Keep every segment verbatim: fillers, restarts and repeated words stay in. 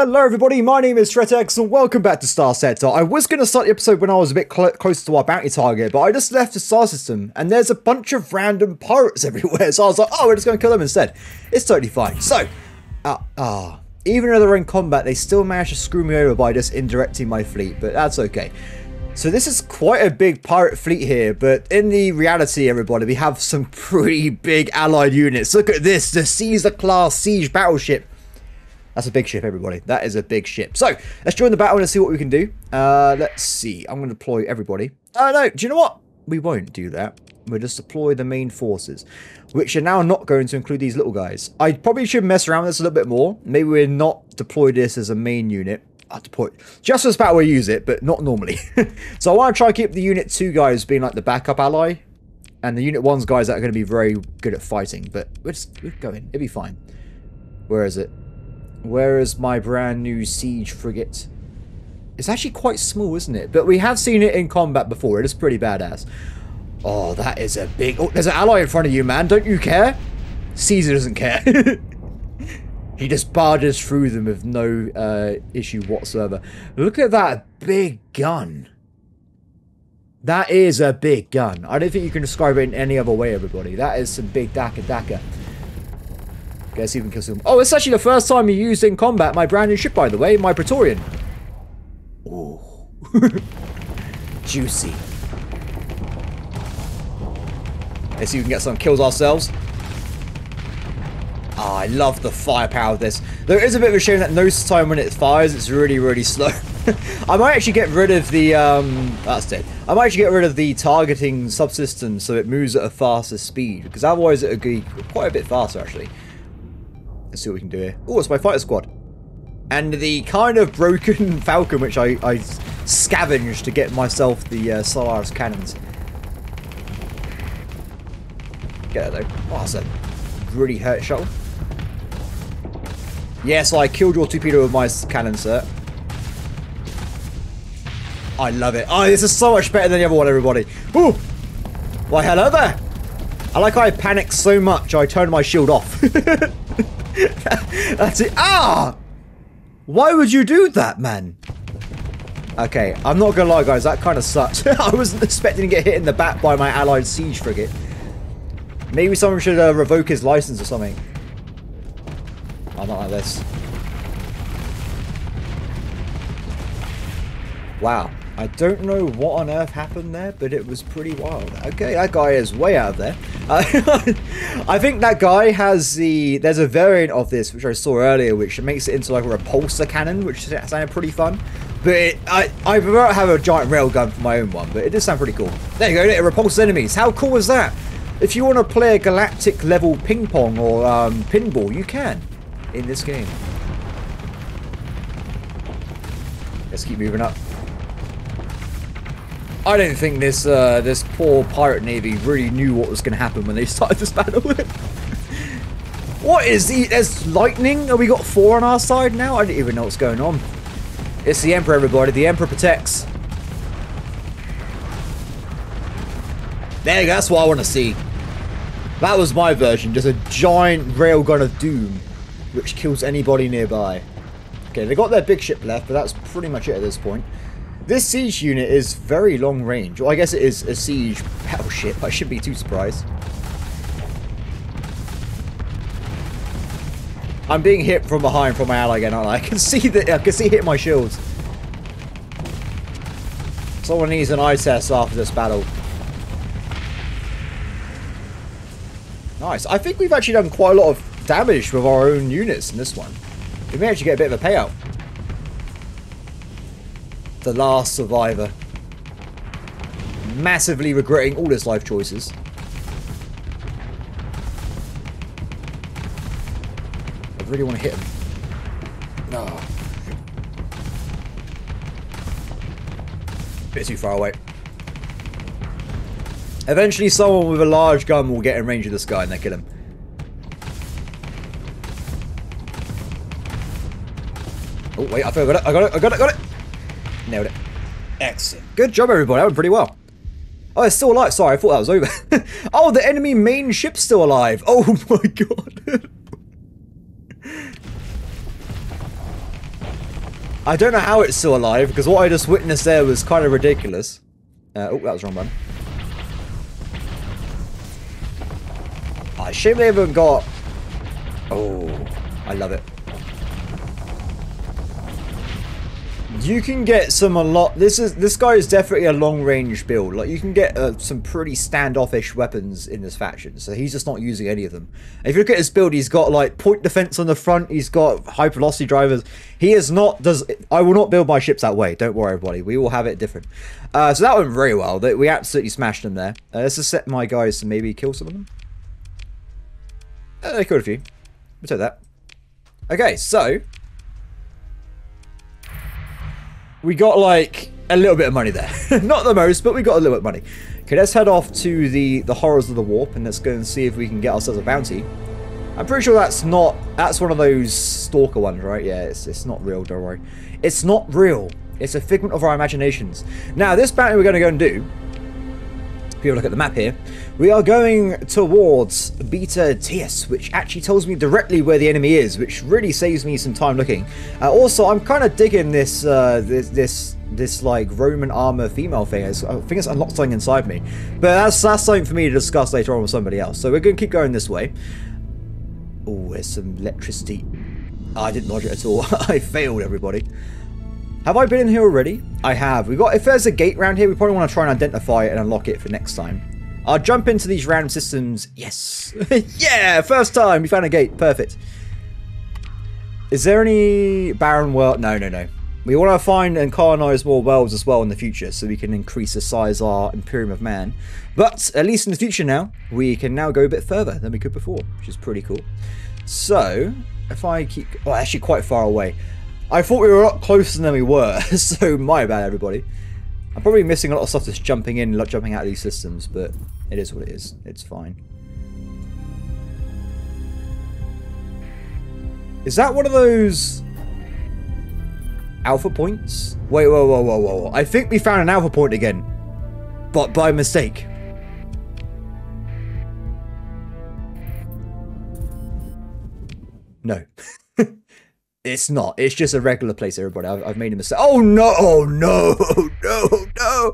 Hello everybody, my name is ThreatX and welcome back to Starsector. I was going to start the episode when I was a bit cl closer to our bounty target, but I just left the star system and there's a bunch of random pirates everywhere, so I was like, oh, we're just going to kill them instead. It's totally fine. So, ah, uh, uh, even though they're in combat, they still managed to screw me over by just indirecting my fleet, but that's okay. So this is quite a big pirate fleet here, but in the reality, everybody, we have some pretty big allied units. Look at this, the Caesar-class siege battleship. That's a big ship, everybody. That is a big ship. So, let's join the battle and see what we can do. Uh, let's see. I'm going to deploy everybody. Oh, uh, no. Do you know what? We won't do that. We'll just deploy the main forces, which are now not going to include these little guys. I probably should mess around with this a little bit more. Maybe we'll not deploy this as a main unit. I'll deploy just for this battle, we'll use it, but not normally. So, I want to try and keep the unit two guys being like the backup ally, and the unit one's guys that are going to be very good at fighting, but we're just we're going. It'll be fine. Where is it? Where is my brand new Siege Frigate? It's actually quite small, isn't it? But we have seen it in combat before. It is pretty badass. Oh, that is a big... Oh, there's an ally in front of you, man. Don't you care? Caesar doesn't care. He just barges through them with no uh, issue whatsoever. Look at that big gun. That is a big gun. I don't think you can describe it in any other way, everybody. That is some big daka daka. Let's see if we can kill him. Oh, it's actually the first time you used in combat my brand new ship, by the way, my Praetorian. Oh, juicy. Let's see if we can get some kills ourselves. Oh, I love the firepower of this. There is a bit of a shame that most of the time when it fires, it's really, really slow. I might actually get rid of the, um, that's it. I might actually get rid of the targeting subsystem so it moves at a faster speed, because otherwise it would be quite a bit faster, actually. Let's see what we can do here. Oh, it's my fighter squad. And the kind of broken Falcon, which I, I scavenged to get myself the uh, Solaris cannons. Get that though. Oh, that's a really hurt shuttle. Yes, yeah, so I killed your torpedo with my cannon, sir. I love it. Oh, this is so much better than the other one, everybody. Ooh! Why, hello there! I like how I panicked so much, I turned my shield off. That's it. Ah! Why would you do that, man? Okay, I'm not gonna lie, guys. That kind of sucks. I wasn't expecting to get hit in the back by my allied siege frigate. Maybe someone should uh, revoke his license or something. I don't like this. Wow. I don't know what on earth happened there, but it was pretty wild. Okay, that guy is way out of there. Uh, I think that guy has the... There's a variant of this, which I saw earlier, which makes it into like a repulsor cannon, which sounded pretty fun. But it, I, I prefer to have a giant railgun for my own one, but it does sound pretty cool. There you go, it repulses enemies. How cool is that? If you want to play a galactic level ping pong or um, pinball, you can in this game. Let's keep moving up. I don't think this uh, this poor pirate navy really knew what was going to happen when they started this battle. What is the? There's lightning. Have we got four on our side now? I don't even know what's going on. It's the Emperor, everybody. The Emperor protects. There you go. That's what I want to see. That was my version. Just a giant railgun of doom, which kills anybody nearby. Okay, they got their big ship left, but that's pretty much it at this point. This siege unit is very long range. Well, I guess it is a siege battleship. I shouldn't be too surprised. I'm being hit from behind from my ally again, aren't I? I can see that. I can see it hit my shields. Someone needs an eye test after this battle. Nice. I think we've actually done quite a lot of damage with our own units in this one. We may actually get a bit of a payout. The last survivor. Massively regretting all his life choices. I really want to hit him. No. Oh. Bit too far away. Eventually someone with a large gun will get in range of this guy and they kill him. Oh wait, I got it, I got it, I got it, I got it! Nailed it. Excellent. Good job, everybody. That went pretty well. Oh, it's still alive. Sorry, I thought that was over. Oh, the enemy main ship's still alive. Oh, my God. I don't know how it's still alive, because what I just witnessed there was kind of ridiculous. Uh, oh, that was the wrong one. I shame they haven't got... Oh, I love it. You can get some a lot... This is this guy is definitely a long-range build. Like, you can get uh, some pretty standoffish weapons in this faction, so he's just not using any of them. If you look at his build, he's got, like, point defense on the front. He's got high-velocity drivers. He is not... does I will not build my ships that way. Don't worry, everybody. We will have it different. Uh, so that went very well. We absolutely smashed them there. Uh, let's just set my guys to maybe kill some of them. Uh, they killed a few. We'll take that. Okay, so... we got, like, a little bit of money there. Not the most, but we got a little bit of money. Okay, let's head off to the, the horrors of the warp, and let's go and see if we can get ourselves a bounty. I'm pretty sure that's not... that's one of those stalker ones, right? Yeah, it's, it's not real, don't worry. It's not real. It's a figment of our imaginations. Now, this bounty we're going to go and do... if you look at the map here, we are going towards Beta T S, which actually tells me directly where the enemy is, which really saves me some time looking. Uh, also, I'm kind of digging this, uh, this, this, this like Roman armor female thing. I think it's unlocked something inside me, but that's that's something for me to discuss later on with somebody else. So we're going to keep going this way. Oh, there's some electricity. Oh, I didn't dodge it at all. I failed, everybody. Have I been in here already? I have. We got. If there's a gate around here, we probably want to try and identify it and unlock it for next time. I'll jump into these random systems. Yes. Yeah, first time we found a gate. Perfect. Is there any barren world? No, no, no. We want to find and colonize more worlds as well in the future, so we can increase the size of our Imperium of Man. But at least in the future now, we can now go a bit further than we could before, which is pretty cool. So if I keep, oh, actually quite far away. I thought we were a lot closer than we were, so my bad, everybody. I'm probably missing a lot of stuff that's jumping in, not jumping out of these systems, but it is what it is. It's fine. Is that one of those alpha points? Wait, whoa, whoa, whoa, whoa. I think we found an alpha point again, but by mistake. No. It's not. It's just a regular place, everybody. I've, I've made a mistake. Oh, no. Oh, no. No, no.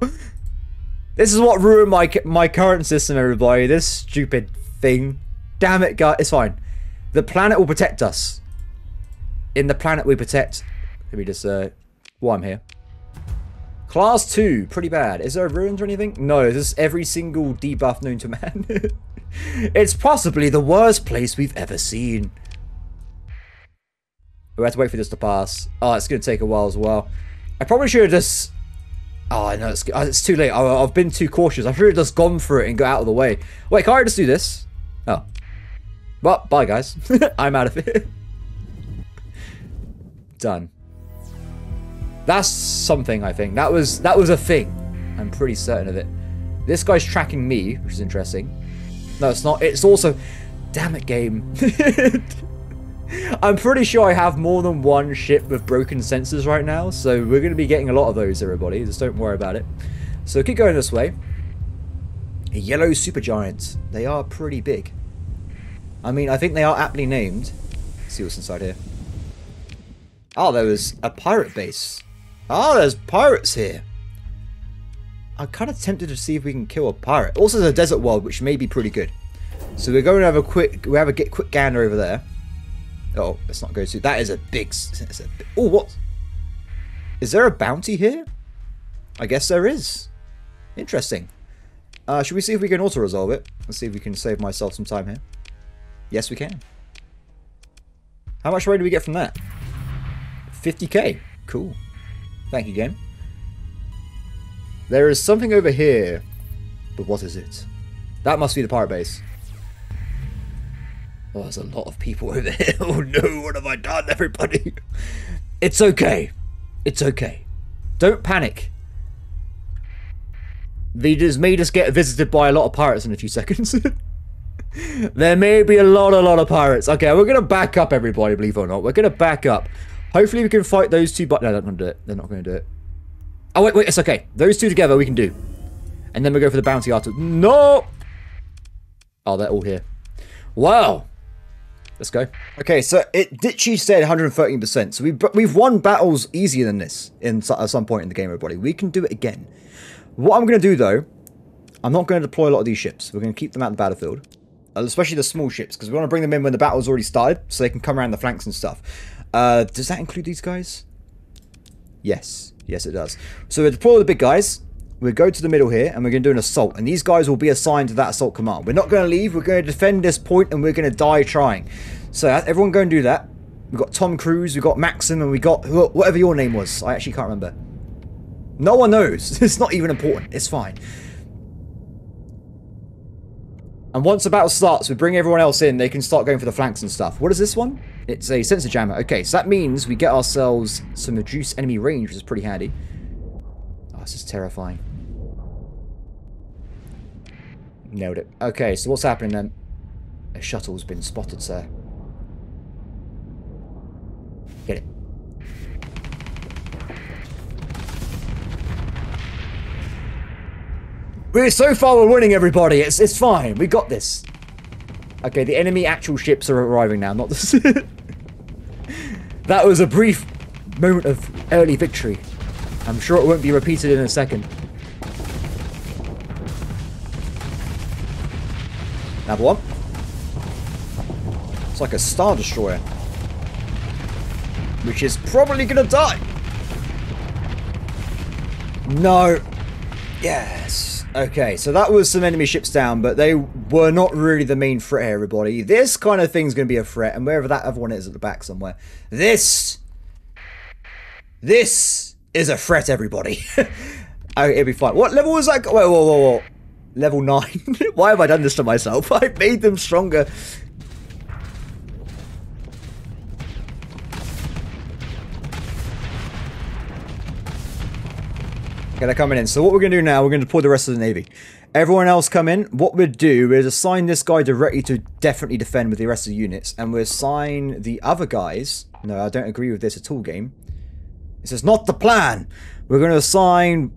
This is what ruined my my current system, everybody. This stupid thing. Damn it, guys. It's fine. The planet will protect us. In the planet we protect. Let me just... Uh, while I'm here. Class two. Pretty bad. Is there ruins or anything? No. This is every single debuff known to man. It's possibly the worst place we've ever seen. We have to wait for this to pass. Oh, it's going to take a while as well. I probably should have just... Oh, I know. It's, it's too late. I, I've been too cautious. I should have just gone for it and got out of the way. Wait, can't I just do this? Oh. Well, bye, guys. I'm out of here. Done. That's something, I think. That was, that was a thing. I'm pretty certain of it. This guy's tracking me, which is interesting. No, it's not. It's also... Damn it, game. I'm pretty sure I have more than one ship with broken sensors right now, so we're going to be getting a lot of those, everybody. Just don't worry about it. So keep going this way. Yellow supergiants. They are pretty big. I mean, I think they are aptly named. Let's see what's inside here. Oh, there was a pirate base. Oh, there's pirates here. I'm kind of tempted to see if we can kill a pirate. Also, there's a desert world, which may be pretty good. So we're going to have a quick, we have a get quick gander over there. Oh, let's not go to... That is a big... big oh, what? Is there a bounty here? I guess there is. Interesting. Uh, should we see if we can auto-resolve it? Let's see if we can save myself some time here. Yes, we can. How much money do we get from that? fifty K. Cool. Thank you, game. There is something over here. But what is it? That must be the pirate base. Oh, there's a lot of people over here. Oh no, what have I done, everybody? It's okay. It's okay. Don't panic. They just may just get visited by a lot of pirates in a few seconds. There may be a lot, a lot of pirates. Okay, we're going to back up, everybody, believe it or not. We're going to back up. Hopefully we can fight those two, but no, they're not going to do it. They're not going to do it. Oh, wait, wait, it's okay. Those two together we can do. And then we go for the bounty after. No! Oh, they're all here. Wow. Let's go. Okay, so it Ditchy said one hundred thirteen percent. So we've, we've won battles easier than this in, at some point in the game, everybody. We can do it again. What I'm going to do, though, I'm not going to deploy a lot of these ships. We're going to keep them out of the battlefield. Especially the small ships, because we want to bring them in when the battle's already started, so they can come around the flanks and stuff. Uh, does that include these guys? Yes. Yes, it does. So we deploy the big guys. We go to the middle here, and we're going to do an assault. And these guys will be assigned to that assault command. We're not going to leave. We're going to defend this point, and we're going to die trying. So everyone go and do that. We've got Tom Cruise, we've got Maxim, and we got whatever your name was. I actually can't remember. No one knows. It's not even important. It's fine. And once the battle starts, we bring everyone else in. They can start going for the flanks and stuff. What is this one? It's a sensor jammer. Okay, so that means we get ourselves some reduced enemy range, which is pretty handy. Oh, this is terrifying. Nailed it. Okay, so what's happening then? A shuttle's been spotted, sir. Get it. We're so far we're winning, everybody. It's it's fine. We got this. Okay, the enemy actual ships are arriving now. Not this. That was a brief moment of early victory. I'm sure it won't be repeated in a second. Another one. It's like a Star Destroyer, which is probably gonna die. No. Yes. Okay, so that was some enemy ships down, but they were not really the main threat here, everybody. This kind of thing's going to be a threat, and wherever that other one is at the back somewhere. This... This is a threat, everybody. Oh, it'll be fine. What level was that? Wait, whoa, whoa, whoa. Level nine? Why have I done this to myself? I made them stronger. Okay, they're coming in. So what we're going to do now, we're going to deploy the rest of the Navy. Everyone else come in. What we'll do is assign this guy directly to definitely defend with the rest of the units. And we'll assign the other guys. No, I don't agree with this at all, game. This is not the plan. We're going to assign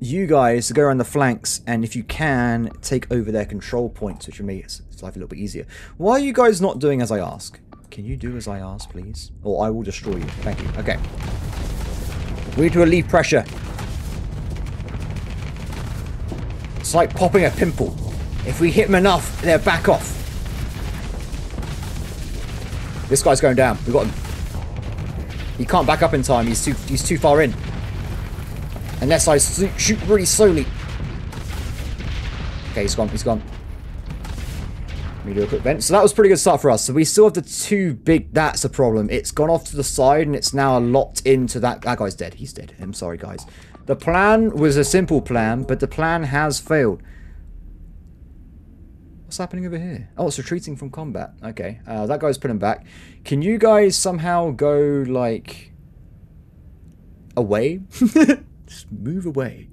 you guys to go around the flanks. And if you can, take over their control points, which will make life a little bit easier. Why are you guys not doing as I ask? Can you do as I ask, please? Or I will destroy you. Thank you. Okay. We need to relieve pressure. It's like popping a pimple. If we hit them enough, they'll back off. This guy's going down. We've got him. He can't back up in time. He's too, he's too far in. Unless I shoot really slowly. Okay, he's gone. He's gone. Let me do a quick vent. So that was pretty good start for us. So we still have the two big... That's a problem. It's gone off to the side, and it's now locked into that... That guy's dead. He's dead. I'm sorry, guys. The plan was a simple plan, but the plan has failed. What's happening over here? Oh, it's retreating from combat. Okay, uh, that guy's putting back. Can you guys somehow go, like, away? Just move away.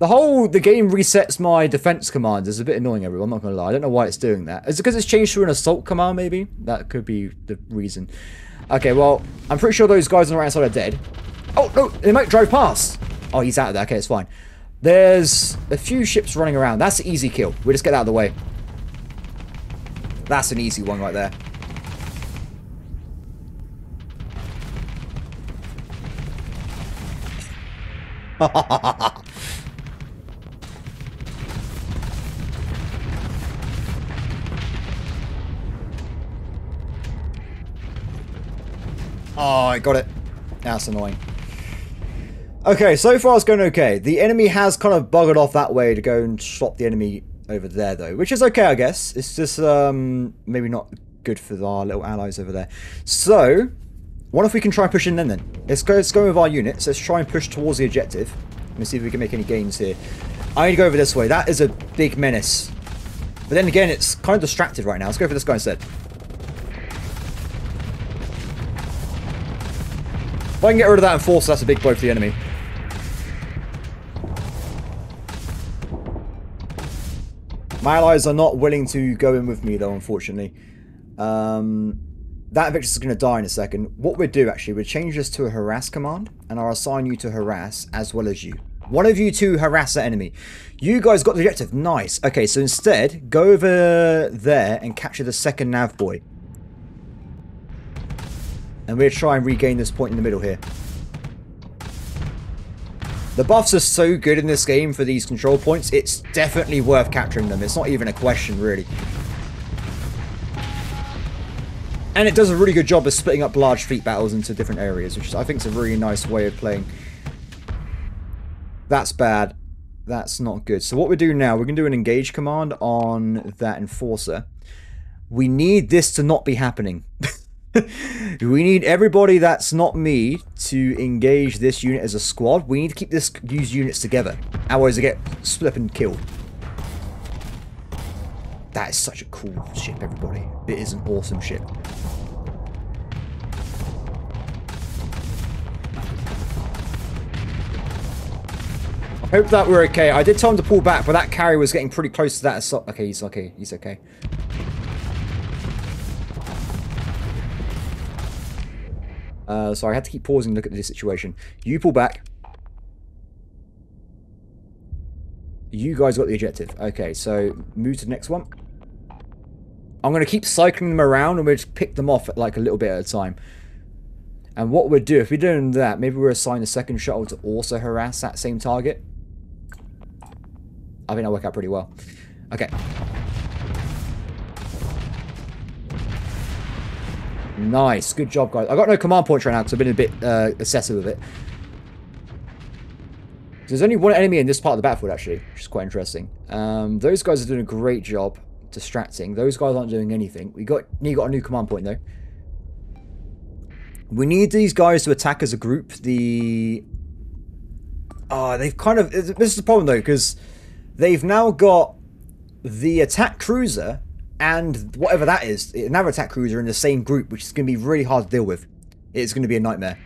The whole, the game resets my defense commands. It's a bit annoying, everyone. I'm not going to lie. I don't know why it's doing that. Is it because it's changed to an assault command, maybe? That could be the reason. Okay, well, I'm pretty sure those guys on the right side are dead. Oh, no, they might drive past. Oh, he's out of there. Okay, it's fine. There's a few ships running around. That's an easy kill. We'll just get out of the way. That's an easy one right there. Oh, I got it. That's annoying. Okay, so far it's going okay. The enemy has kind of buggered off that way to go and stop the enemy over there, though, which is okay, I guess. It's just um, maybe not good for our little allies over there. So, what if we can try and push in then, then? Let's go, let's go with our units. Let's try and push towards the objective. Let me see if we can make any gains here. I need to go over this way. That is a big menace. But then again, it's kind of distracted right now. Let's go for this guy instead. If I can get rid of that enforcer, that's a big blow for the enemy. My allies are not willing to go in with me, though, unfortunately. Um, that Invictus is going to die in a second. What we'll do, actually, we'll change this to a harass command, and I'll assign you to harass as well as you. One of you two harass that enemy. You guys got the objective. Nice. Okay, so instead, go over there and capture the second nav boy. And we'll try and regain this point in the middle here. The buffs are so good in this game for these control points. It's definitely worth capturing them. It's not even a question, really. And it does a really good job of splitting up large fleet battles into different areas, which I think is a really nice way of playing. That's bad. That's not good. So what we do now, we're going to do an engage command on that enforcer. We need this to not be happening. We need everybody that's not me to engage this unit as a squad. We need to keep this, these units together. Otherwise they get split up and killed. That is such a cool ship, everybody. It is an awesome ship. I hope that we're okay. I did tell him to pull back, but that carrier was getting pretty close to that assault. Okay, he's okay. He's okay. Uh, so I had to keep pausing to look at this situation. You pull back. You guys got the objective. Okay, so move to the next one. I'm going to keep cycling them around and we'll just pick them off at like a little bit at a time. And what we'll do, if we're doing that, maybe we'll assign the second shuttle to also harass that same target. I think that'll work out pretty well. Okay. Nice, good job, guys. I got no command points right now because I've been a bit uh, obsessive with it. So there's only one enemy in this part of the battlefield, actually, which is quite interesting. Um, those guys are doing a great job distracting. Those guys aren't doing anything. We got, we got a new command point, though. We need these guys to attack as a group. The... Oh, they've kind of... This is the problem, though, because they've now got the attack cruiser... and whatever that is, another attack cruiser in the same group, which is going to be really hard to deal with. It's going to be a nightmare.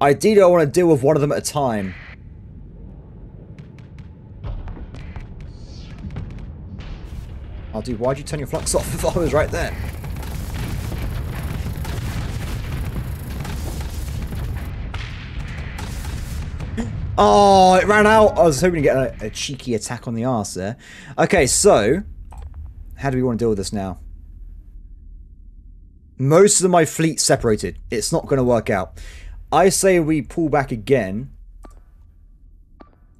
Ideally, I want to deal with one of them at a time. Oh, dude, why'd you turn your flux off if I was right there? Oh, it ran out. I was hoping to get a, a cheeky attack on the arse there. Okay, so... how do we want to deal with this now? Most of my fleet separated. It's not going to work out. I say we pull back again.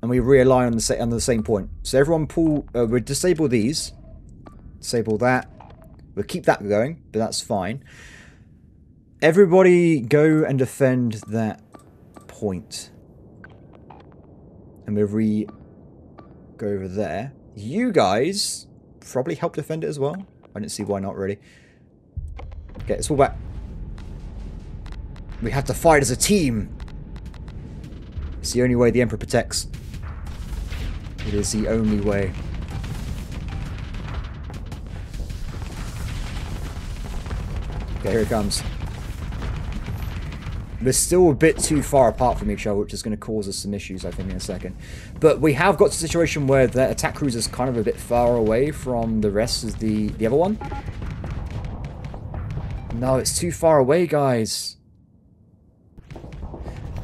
And we realign on the, on the same point. So everyone pull... Uh, we'll disable these. Disable that. We'll keep that going, but that's fine. Everybody go and defend that point. And we'll re... go over there. You guys... probably help defend it as well. I didn't see why not, really. Okay, let's pull back. We have to fight as a team. It's the only way the Emperor protects. It is the only way. Okay, here it comes. We're still a bit too far apart from each other, which is going to cause us some issues, I think, in a second. But we have got a situation where the attack cruiser is kind of a bit far away from the rest of the, the other one. No, it's too far away, guys.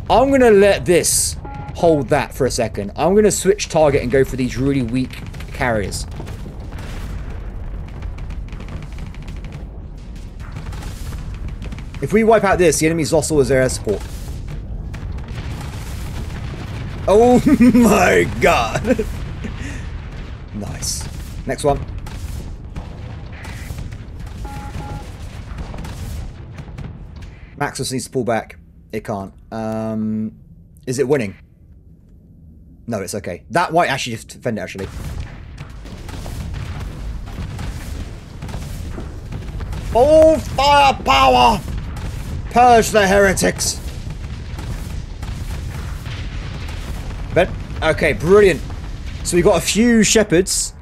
I'm going to let this hold that for a second. I'm going to switch target and go for these really weak carriers. If we wipe out this, the enemy's lost all his air support. Oh my god! Nice. Next one. Maxus needs to pull back. It can't. Um, is it winning? No, it's okay. That white actually just defend it, actually. Oh, firepower! Purge the heretics. But okay, brilliant. So we got a few shepherds,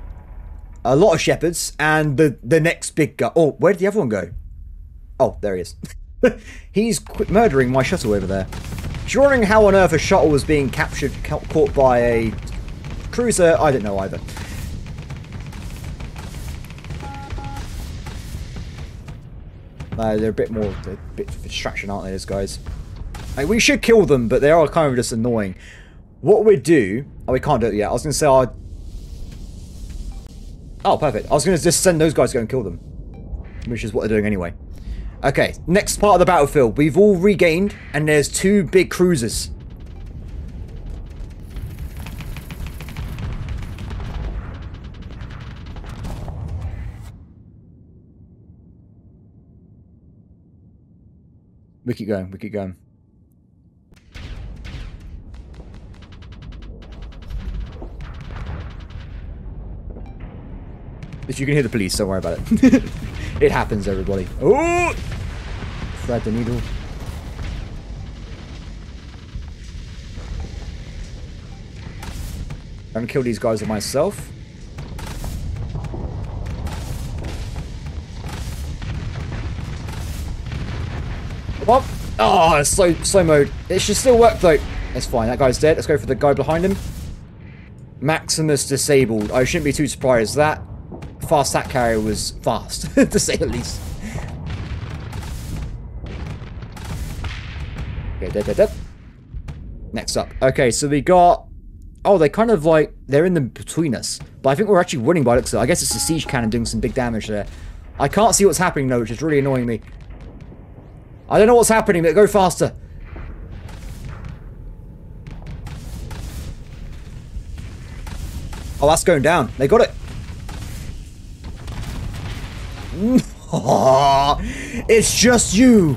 a lot of shepherds, and the the next big guy. Oh, where did the other one go? Oh, there he is. He's quit murdering my shuttle over there. During how on earth a shuttle was being captured, ca caught by a cruiser, I don't know either. Uh, they're a bit more a bit of distraction, aren't they, those guys? Like, we should kill them, but they are kind of just annoying. What we do... Oh, we can't do it yet. I was going to say I... Oh, perfect. I was going to just send those guys to go and kill them. Which is what they're doing anyway. Okay, next part of the battlefield. We've all regained, and there's two big cruisers. We keep going, we keep going. If you can hear the police, don't worry about it. It happens, everybody. Oh! Thread the needle. I'm gonna kill these guys with myself. What? Oh, it's slow, slow mode. It should still work though. That's fine. That guy's dead. Let's go for the guy behind him. Maximus disabled. I shouldn't be too surprised. That fast attack carrier was fast, to say the least. Okay, dead, dead, dead. Next up. Okay, so we got... Oh, they kind of like... They're in the between us. But I think we're actually winning by looks of it. I guess it's the siege cannon doing some big damage there. I can't see what's happening though, which is really annoying me. I don't know what's happening, but go faster. Oh, that's going down. They got it. It's just you.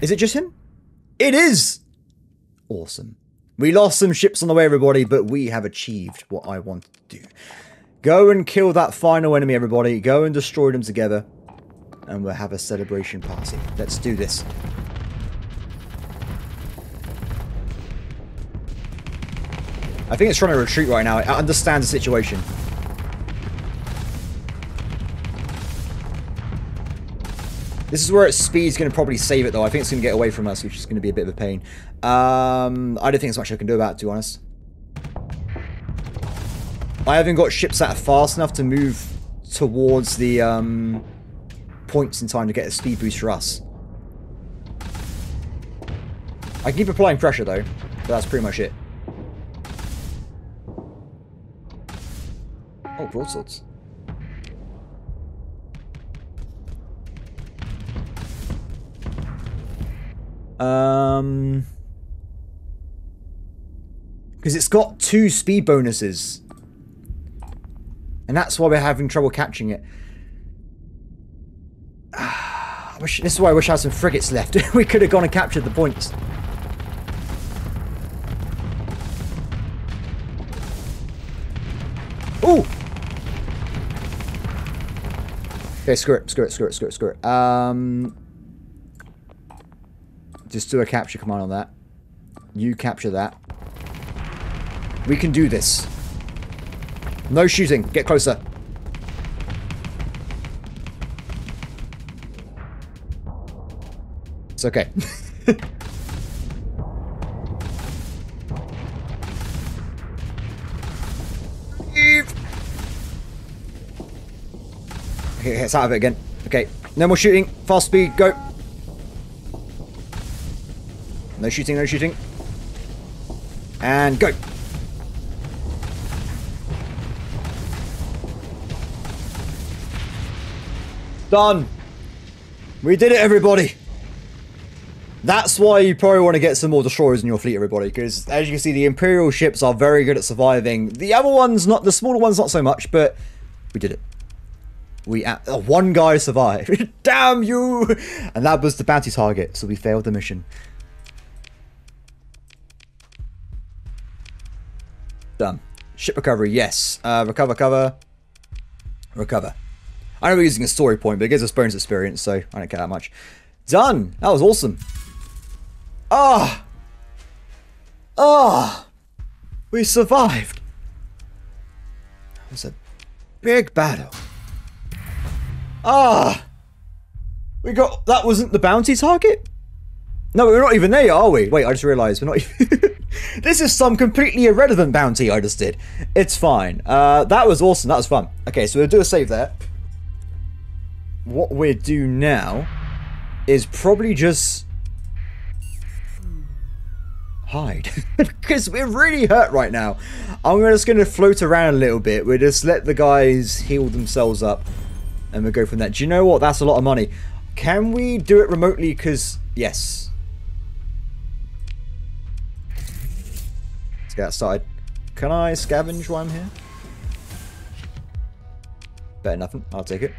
Is it just him? It is. Awesome. We lost some ships on the way, everybody, but we have achieved what I wanted to do. Go and kill that final enemy, everybody. Go and destroy them together. And we'll have a celebration party. Let's do this. I think it's trying to retreat right now. I understand the situation. This is where its speed's going to probably save it, though. I think it's going to get away from us, which is going to be a bit of a pain. Um, I don't think there's much I can do about it, to be honest. I haven't got ships that are fast enough to move towards the... Um, points in time to get a speed boost for us. I keep applying pressure though, but that's pretty much it. Oh, broadswords. Um, because it's got two speed bonuses, and that's why we're having trouble catching it. I wish, this is why I wish I had some frigates left. We could have gone and captured the points. Ooh! Okay, screw it, screw it, screw it, screw it, screw it. Um, just do a capture command on that. You capture that. We can do this. No shooting. Get closer. It's okay. Okay, it's out of it again. Okay, no more shooting. Fast speed, go. No shooting, no shooting. And go. Done. We did it, everybody. That's why you probably want to get some more destroyers in your fleet, everybody, because as you can see, the Imperial ships are very good at surviving. The other ones, not the smaller ones, not so much, but we did it. We uh, one guy survived. Damn you! And that was the bounty target, so we failed the mission. Done. Ship recovery, yes. Uh, recover, cover, recover. I know we're using a story point, but it gives us bonus experience, so I don't care that much. Done. That was awesome. Ah! Ah! We survived! That was a big battle. Ah! We got... That wasn't the bounty target? No, we're not even there, are we? Wait, I just realised we're not even... This is some completely irrelevant bounty I just did. It's fine. Uh, that was awesome. That was fun. Okay, so we'll do a save there. What we do now is probably just... hide because we're really hurt right now. I'm just going to float around a little bit. We'll just let the guys heal themselves up and we'll go from that. Do you know what? That's a lot of money. Can we do it remotely? Because, yes. Let's get outside. Can I scavenge while I'm here? Better nothing. I'll take it.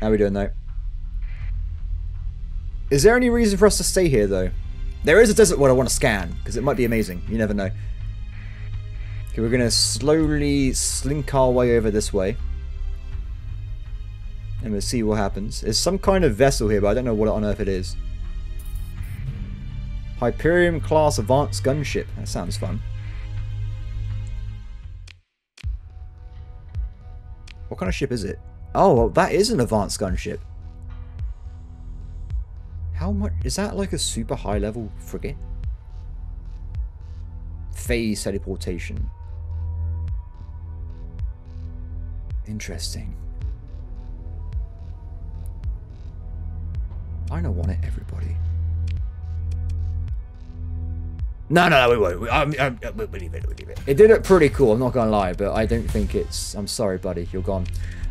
How are we doing, though? Is there any reason for us to stay here, though? There is a desert one I want to scan, because it might be amazing. You never know. Okay, we're going to slowly slink our way over this way. And we'll see what happens. There's some kind of vessel here, but I don't know what on earth it is. Hyperium class advanced gunship. That sounds fun. What kind of ship is it? Oh, well, that is an advanced gunship. How much is that? Like a super high level frigate? Phase teleportation. Interesting. I don't want it, everybody. No, no, no, we won't. We, um, um, we leave it, we leave it. It did it pretty cool, I'm not going to lie, but I don't think it's... I'm sorry, buddy, you're gone.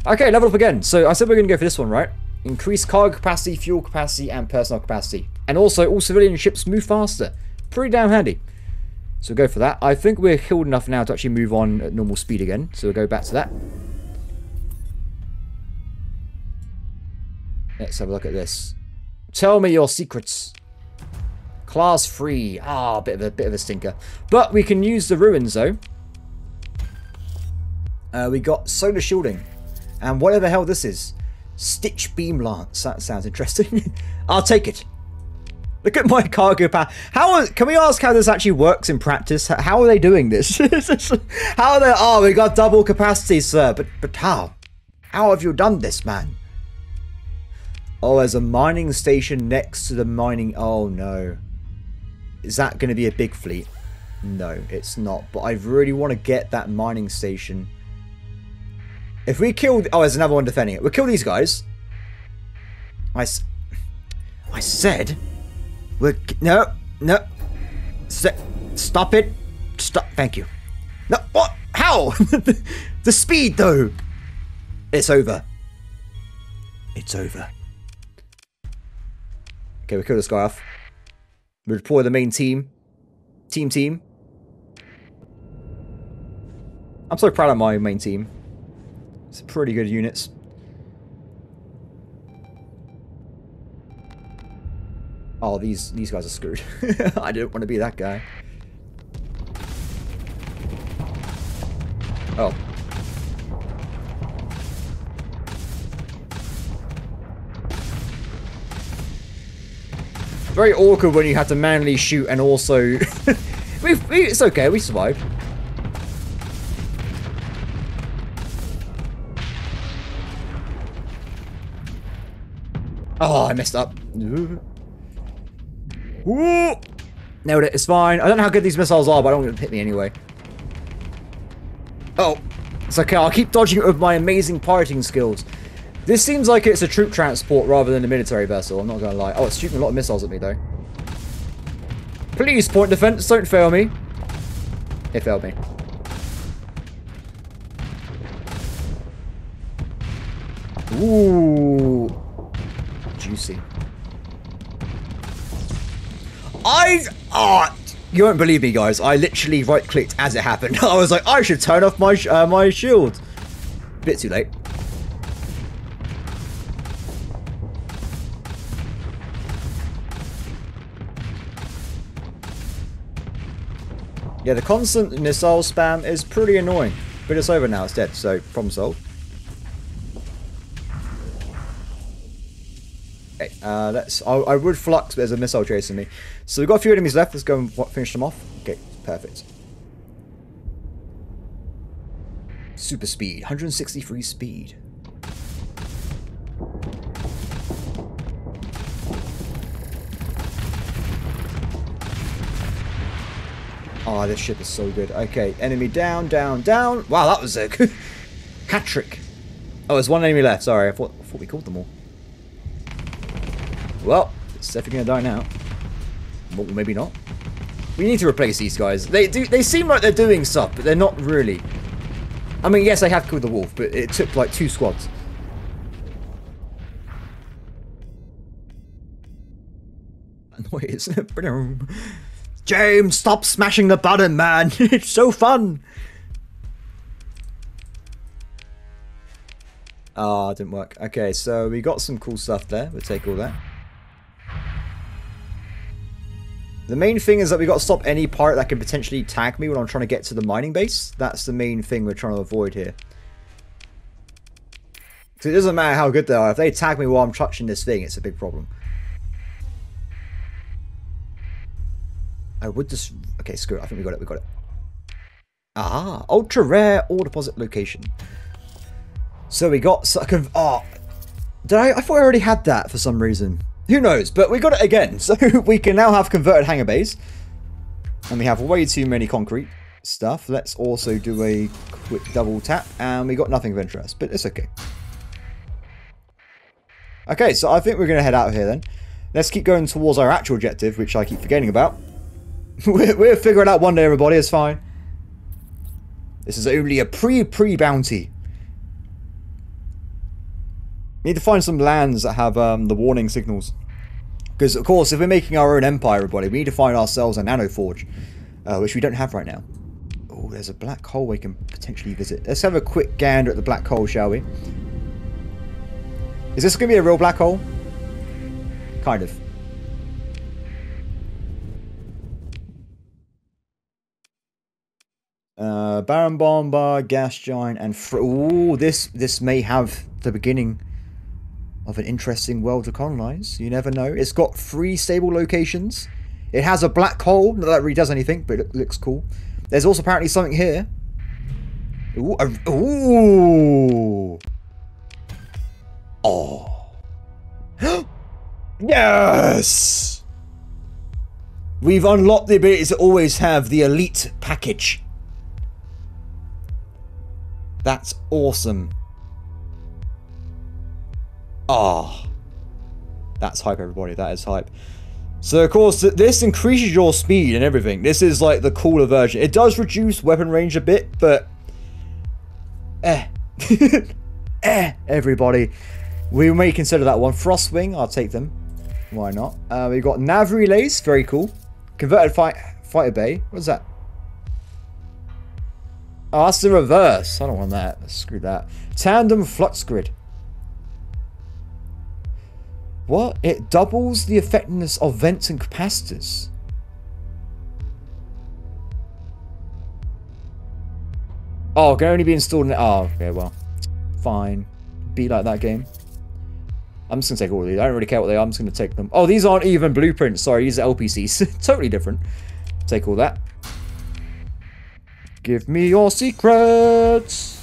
Okay, level up again. So I said we're going to go for this one, right? Increase cargo capacity, fuel capacity, and personnel capacity. And also, all civilian ships move faster. Pretty damn handy. So we'll go for that. I think we're healed enough now to actually move on at normal speed again. So we'll go back to that. Let's have a look at this. Tell me your secrets. Class free. Ah, bit of a bit of a stinker. But we can use the ruins though. Uh, we got solar shielding, and whatever the hell this is, Stitch beam lance. That sounds interesting. I'll take it. Look at my cargo power. How can we ask how this actually works in practice? How are they doing this? How are they? Oh, we got double capacity, sir. But but how? How have you done this, man? Oh, there's a mining station next to the mining. Oh, no. Is that going to be a big fleet? No, it's not. But I really want to get that mining station. If we kill... Oh, there's another one defending it. We'll kill these guys. I, I said... We're... No. No. Stop it. Stop. Thank you. No. What? How? The speed, though. It's over. It's over. Okay, we kill this guy off. We deploy the main team. Team team. I'm so proud of my main team. It's pretty good units. Oh, these these guys are screwed. I don't want to be that guy. Oh. Very awkward when you have to manually shoot and also... we, we, it's okay, we survived. Oh, I messed up. Woo! Nailed it, it's fine. I don't know how good these missiles are, but I don't want them to hit me anyway. Oh, it's okay. I'll keep dodging it with my amazing pirating skills. This seems like it's a troop transport rather than a military vessel, I'm not going to lie. Oh, it's shooting a lot of missiles at me, though. Please, point defense, don't fail me. It failed me. Ooh. Juicy. I... Ah! Oh, you won't believe me, guys. I literally right-clicked as it happened. I was like, I should turn off my, uh, my shield. Bit too late. Yeah, the constant missile spam is pretty annoying, but it's over now, it's dead, so problem solved. Okay, uh, let's, I, I would flux, but there's a missile chasing me. So we've got a few enemies left, let's go and finish them off. Okay, perfect. Super speed, one hundred sixty-three speed. Oh, this ship is so good. Okay, enemy down, down, down. Wow, that was a good hat trick. Oh, there's one enemy left. Sorry, I thought, I thought we called them all. Well, it's definitely going to die now. Well, maybe not. We need to replace these guys. They do. They seem like they're doing stuff, but they're not really. I mean, yes, I have killed the wolf, but it took like two squads. Noise. James, stop smashing the button, man. It's so fun. Ah, oh, didn't work. Okay, so we got some cool stuff there. We'll take all that. The main thing is that we got to stop any pirate that can potentially tag me when I'm trying to get to the mining base. That's the main thing we're trying to avoid here. So it doesn't matter how good they are. If they tag me while I'm touching this thing, it's a big problem. I would just... Okay, screw it. I think we got it. We got it. Ah, ultra rare ore deposit location. So we got... So I can, oh, did I? I thought I already had that for some reason. Who knows? But we got it again, so we can now have converted hangar bays. And we have way too many concrete stuff. Let's also do a quick double tap, and we got nothing of interest, but it's okay. Okay, so I think we're going to head out of here then. Let's keep going towards our actual objective, which I keep forgetting about. we're, we're figuring out one day, everybody. It's fine. This is only a pre-pre-bounty. Need to find some lands that have um, the warning signals. Because, of course, if we're making our own empire, everybody, we need to find ourselves a nano forge, uh, which we don't have right now. Oh, there's a black hole we can potentially visit. Let's have a quick gander at the black hole, shall we? Is this going to be a real black hole? Kind of. Uh, Baron Bomber, Gas Giant, and... Ooh, this, this may have the beginning... of an interesting world to colonize. You never know. It's got three stable locations. It has a black hole. Not that really does anything, but it looks cool. There's also apparently something here. Ooh. A, ooh. Oh. Yes! We've unlocked the ability to always have the elite package. That's awesome. Ah, oh, that's hype, everybody. That is hype. So, of course, this increases your speed and everything. This is, like, the cooler version. It does reduce weapon range a bit, but... Eh. eh, everybody. We may consider that one. Frostwing, I'll take them. Why not? Uh, we've got nav relays. Very cool. Converted fight fighter bay. What's that? Oh, that's the reverse. I don't want that. Screw that. Tandem flux grid. What? It doubles the effectiveness of vents and capacitors. Oh, it can only be installed in... Oh, okay, well. Fine. Be like that game. I'm just going to take all of these. I don't really care what they are. I'm just going to take them. Oh, these aren't even blueprints. Sorry, these are L P Cs. Totally different. Take all that. Give me your secrets.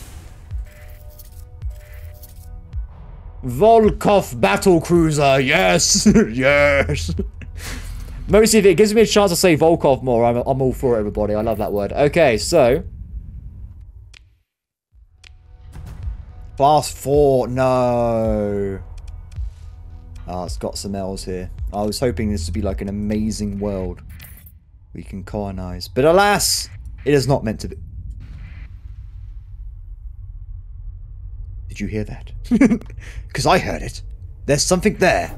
Volkov battlecruiser, yes, yes. Mostly if it gives me a chance to say Volkov more, I'm, I'm all for it, everybody. I love that word. Okay, so fast four, no. Ah, oh, it's got some L's here. I was hoping this would be like an amazing world we can colonize, but alas, it is not meant to be. Did you hear that? Because I heard it. There's something there.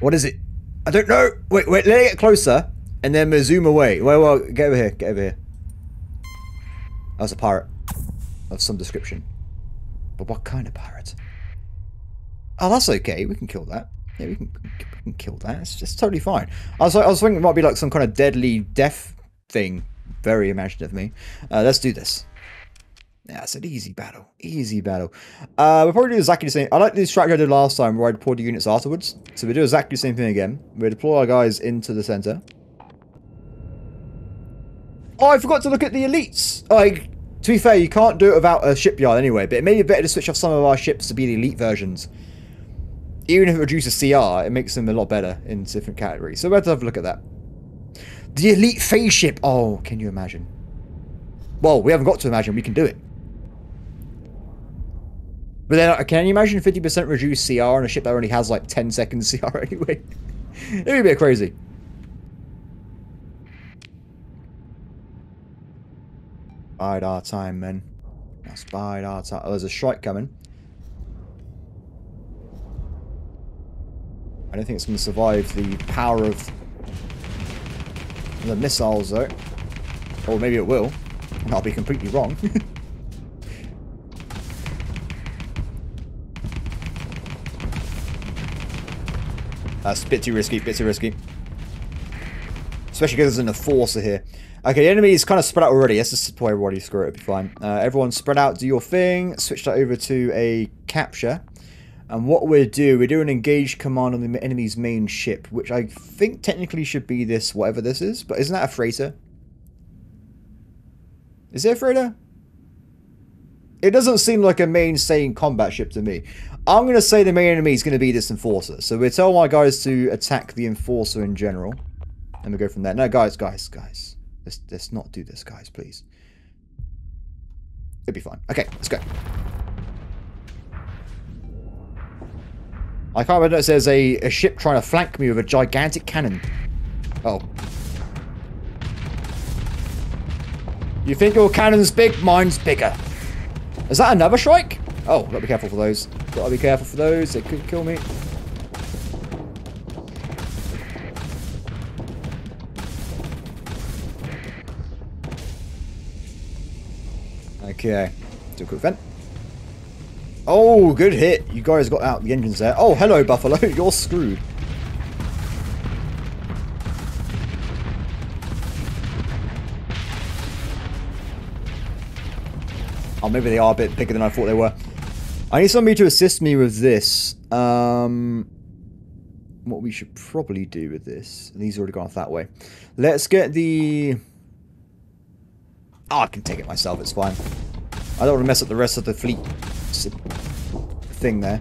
What is it? I don't know. Wait, wait, let me get closer and then we'll zoom away. Well, well, get over here, get over here. That was a pirate of some description. But what kind of pirate? Oh, that's okay. We can kill that. Yeah, we can, we can kill that. It's just totally fine. I was, I was thinking it might be like some kind of deadly death thing. Very imaginative of me. Uh, let's do this. Yeah, it's an easy battle. Easy battle. Uh, we'll probably do exactly the same. I like the strategy I did last time where I deployed the units afterwards. So we do exactly the same thing again. We deploy our guys into the center. Oh, I forgot to look at the elites. Like, to be fair, you can't do it without a shipyard anyway. But it may be better to switch off some of our ships to be the elite versions. Even if it reduces C R, it makes them a lot better in different categories. So we'll have to have a look at that. The elite phase ship. Oh, can you imagine? Well, we haven't got to imagine. We can do it. But then, can you imagine fifty percent reduced C R on a ship that only has like ten seconds C R anyway? It'd be a bit crazy. Bide our time, men. Let's bide our time. Oh, there's a strike coming. I don't think it's going to survive the power of the missiles, though. Or maybe it will. And I'll be completely wrong. That's a bit too risky, bit too risky. Especially because there's an enforcer here. Okay, the enemy is kind of spread out already. Let's just deploy everybody, screw it, it'll be fine. Uh, everyone spread out, do your thing. Switch that over to a capture. And what we'll do, we do an engage command on the enemy's main ship, which I think technically should be this, whatever this is. But isn't that a freighter? Is it a freighter? It doesn't seem like a mainstay combat ship to me. I'm going to say the main enemy is going to be this enforcer. So we tell my guys to attack the enforcer in general. And we go from there. No, guys, guys, guys. Let's, let's not do this, guys, please. It'll be fine. Okay, let's go. I can't remember if there's a, a ship trying to flank me with a gigantic cannon. Oh. You think your cannon's big? Mine's bigger. Is that another shrike? Oh, gotta be careful for those. Gotta be careful for those. They could kill me. Okay. Do a quick vent. Oh, good hit. You guys got out the engines there. Oh, hello, Buffalo. You're screwed. Oh, maybe they are a bit bigger than I thought they were. I need somebody to assist me with this. Um, what we should probably do with this. These already gone off that way. Let's get the... Oh, I can take it myself. It's fine. I don't want to mess up the rest of the fleet thing there.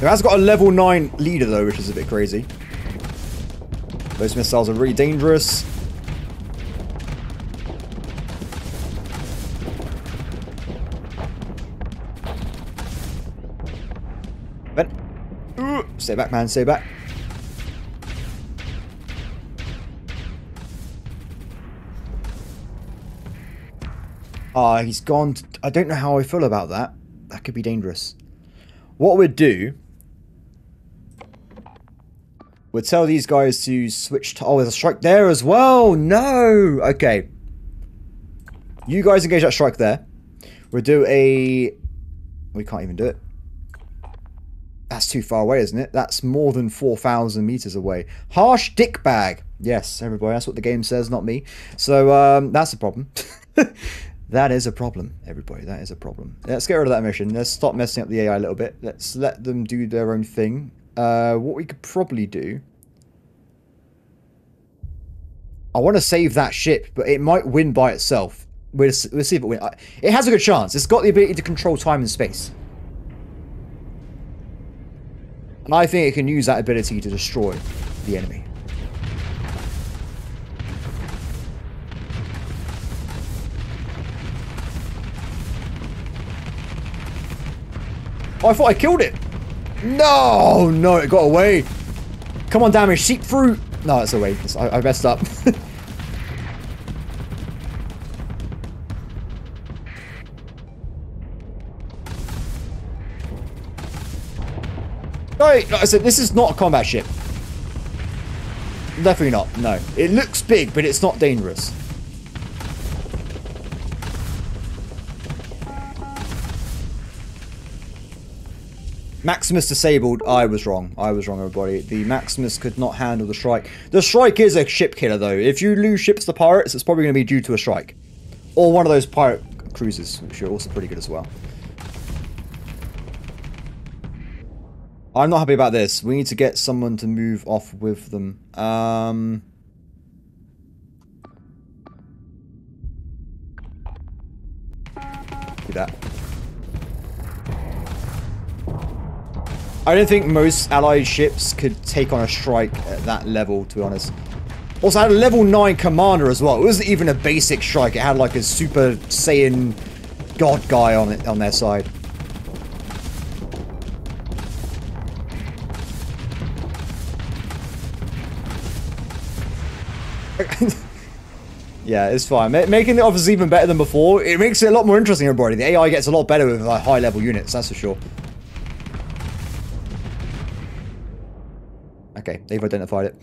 It has got a level nine leader, though, which is a bit crazy. Those missiles are really dangerous. Stay back, man. Stay back. Ah, oh, he's gone. I don't know how I feel about that. That could be dangerous. What we'd do... We'd tell these guys to switch to... Oh, there's a strike there as well. No! Okay. You guys engage that strike there. We'll do a... We can't even do it. That's too far away, isn't it? That's more than four thousand meters away. Harsh dick bag. Yes, everybody. That's what the game says, not me. So um, that's a problem. That is a problem, everybody. That is a problem. Let's get rid of that mission. Let's stop messing up the A I a little bit. Let's let them do their own thing. Uh, what we could probably do... I want to save that ship, but it might win by itself. We'll, we'll see if it wins. It has a good chance. It's got the ability to control time and space. And I think it can use that ability to destroy the enemy. Oh, I thought I killed it. No, no, it got away. Come on, damage, seep through. No, it's away. It's, I, I messed up. No, like I said, this is not a combat ship. Definitely not, no. It looks big, but it's not dangerous. Maximus disabled. I was wrong. I was wrong, everybody. The Maximus could not handle the strike. The strike is a ship killer, though. If you lose ships to pirates, it's probably going to be due to a strike. Or one of those pirate cruisers, which are also pretty good as well. I'm not happy about this. We need to get someone to move off with them. Um, do that. I don't think most allied ships could take on a strike at that level, to be honest. Also, I had a level nine commander as well. It wasn't even a basic strike. It had like a Super Saiyan God guy on it on their side. Yeah, it's fine. Making the office even better than before. It makes it a lot more interesting, everybody. The A I gets a lot better with like, high-level units, that's for sure. Okay, they've identified it.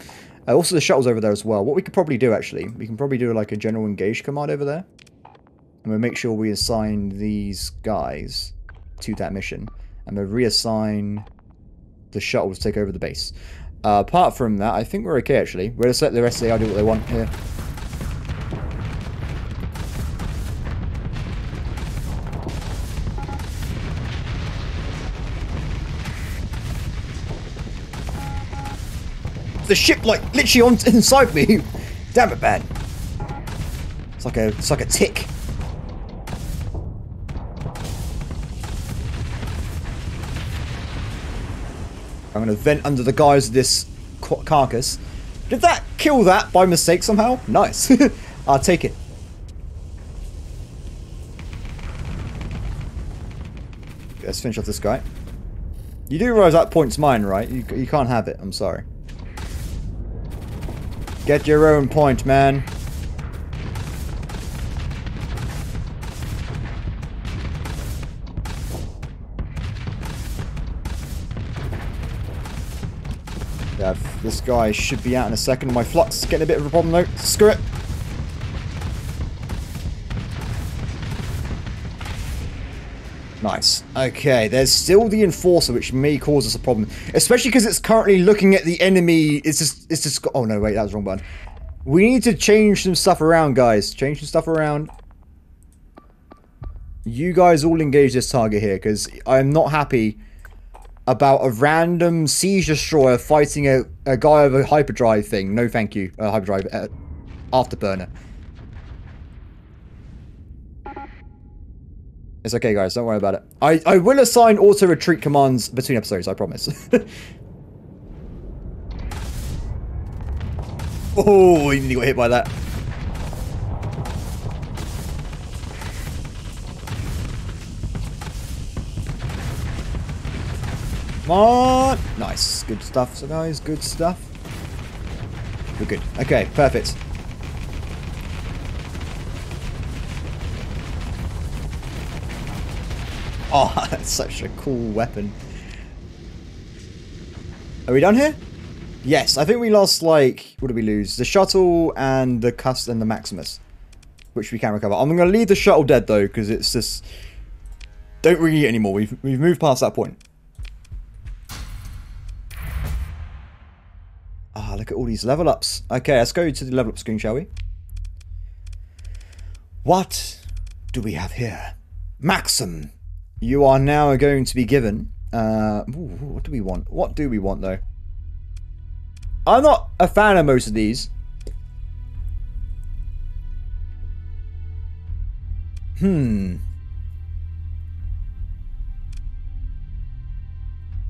Uh, also, the shuttle's over there as well. What we could probably do, actually, we can probably do like a general engage command over there. And we'll make sure we assign these guys to that mission. And we'll reassign the shuttle to take over the base. Uh, apart from that, I think we're okay, actually. We're going to let the rest of the A I do what they want here. The ship, like, literally on inside me. Damn it, man. It's like a, it's like a tick. I'm gonna vent under the guise of this carcass. Did that kill that by mistake somehow? Nice. I'll take it. Let's finish off this guy. You do realize that point's mine, right? You, you can't have it. I'm sorry. Get your own point, man. Yeah, this guy should be out in a second. My flux is getting a bit of a problem though. Screw it. Nice. Okay, there's still the Enforcer, which may cause us a problem. Especially because it's currently looking at the enemy. It's just, it's just, oh no, wait, that was the wrong button. We need to change some stuff around, guys. Change some stuff around. You guys all engage this target here, because I'm not happy about a random Siege Destroyer fighting a, a guy with a hyperdrive thing. No, thank you. Uh, hyperdrive, uh, afterburner. It's okay, guys. Don't worry about it. I, I will assign auto-retreat commands between episodes, I promise. Oh, he nearly got hit by that. Come on. Nice. Good stuff, so guys. Good stuff. We're good. Okay, perfect. Oh, that's such a cool weapon. Are we done here? Yes, I think we lost, like, what did we lose? The shuttle and the Cust and the Maximus, which we can recover. I'm going to leave the shuttle dead, though, because it's just... Don't ring it anymore. We've, we've moved past that point. Ah, oh, look at all these level ups. Okay, let's go to the level up screen, shall we? What do we have here? Maxim. You are now going to be given, uh, ooh, what do we want? What do we want, though? I'm not a fan of most of these. Hmm.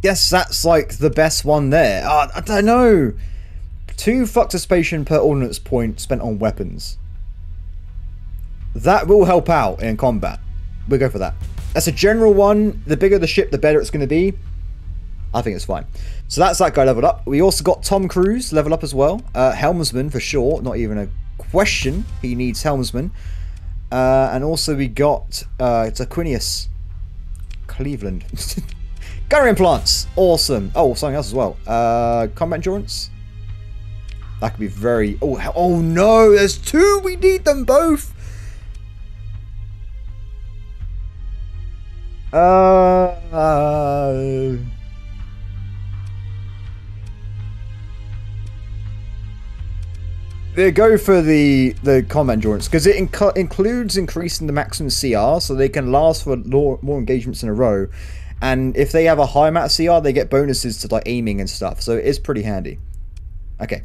Guess that's, like, the best one there. Uh, I don't know. Two fluctuation per ordnance point spent on weapons. That will help out in combat. We'll go for that. That's a general one. The bigger the ship, the better it's going to be. I think it's fine. So that's that guy leveled up. We also got Tom Cruise leveled up as well. Uh, Helmsman for sure. Not even a question. He needs Helmsman. Uh, and also we got uh, it's Aquinius. Cleveland. Gunner implants. Awesome. Oh, something else as well. Uh, combat endurance. That could be very... Oh, oh no. There's two. We need them both. Uh, uh, they go for the the combat endurance because it inc includes increasing the maximum C R, so they can last for more, more engagements in a row. And if they have a high amount of C R, they get bonuses to like aiming and stuff. So it's pretty handy. Okay.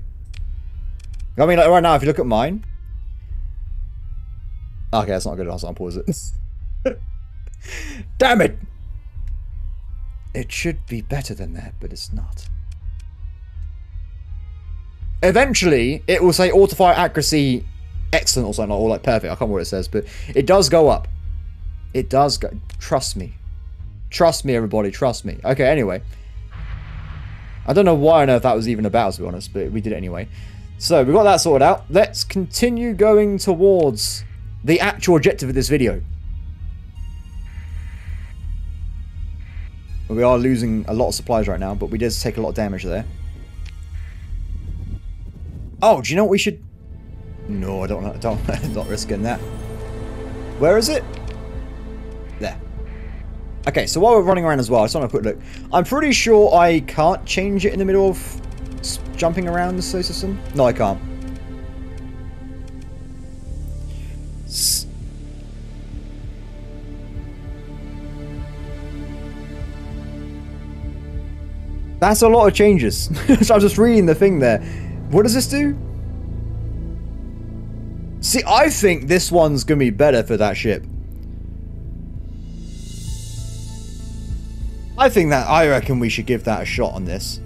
I mean, like right now, if you look at mine. Okay, that's not a good example, is it? Damn it! It should be better than that, but it's not. eventually it will say auto-fire accuracy excellent or something, or like perfect. I can't remember what it says, but it does go up. It does go. Trust me. Trust me, everybody. Trust me. Okay, anyway. I don't know why on earth that was even about, to be honest, but we did it anyway. So, we got that sorted out. Let's continue going towards the actual objective of this video. We are losing a lot of supplies right now, but we did take a lot of damage there. Oh, do you know what we should... No, I don't want to... Not risking that. Where is it? There. Okay, so while we're running around as well, I just want to put a look. I'm pretty sure I can't change it in the middle of jumping around the system. No, I can't. S That's a lot of changes. So I was just reading the thing there. What does this do? See, I think this one's gonna be better for that ship. I think that, I reckon we should give that a shot on this.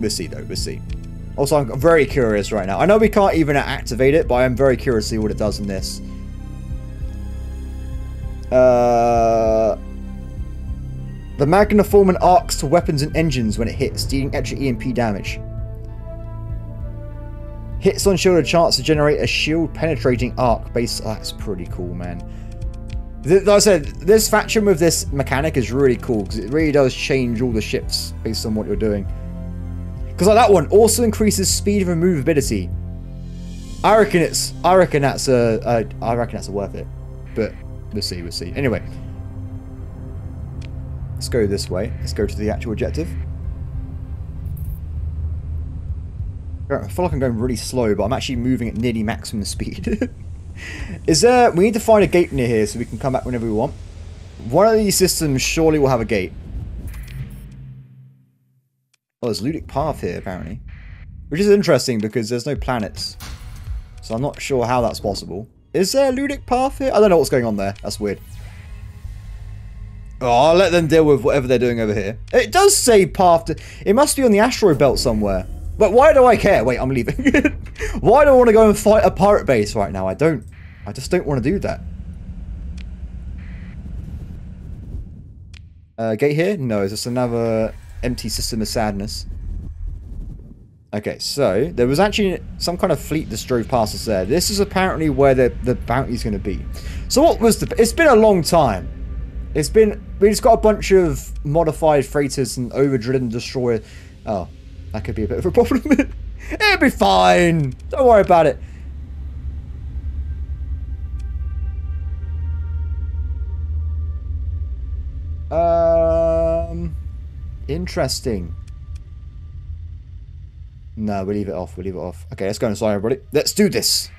We'll see though, we'll see. Also, I'm very curious right now. I know we can't even activate it, but I am very curious to see what it does in this. Uh... The Magnaform and arcs to weapons and engines when it hits, dealing extra E M P damage. Hits on shield a chance to generate a shield penetrating arc base. Oh, that's pretty cool, man. Th like I said, this faction with this mechanic is really cool because it really does change all the ships based on what you're doing. Because like that one also increases speed and removability. I reckon it's. I reckon that's a. a I reckon that's a worth it. But we'll see. We'll see. Anyway. Let's go this way. Let's go to the actual objective. I feel like I'm going really slow, but I'm actually moving at nearly maximum speed. Is there... We need to find a gate near here so we can come back whenever we want. One of these systems surely will have a gate. Oh, there's Ludic Path here, apparently. Which is interesting because there's no planets. So I'm not sure how that's possible. Is there a Ludic Path here? I don't know what's going on there. That's weird. Oh, I'll let them deal with whatever they're doing over here. It does say path to... It must be on the asteroid belt somewhere. But why do I care? Wait, I'm leaving. Why do I want to go and fight a pirate base right now? I don't... I just don't want to do that. Uh, gate here? No, it's just another empty system of sadness. Okay, so there was actually some kind of fleet that drove past us there. This is apparently where the, the bounty's going to be. So what was the... It's been a long time. It's been... We just got a bunch of modified freighters and overdriven destroyer... Oh, that could be a bit of a problem. It'll be fine. Don't worry about it. Um, interesting. No, we'll leave it off. We'll leave it off. Okay, let's go inside, everybody. Let's do this.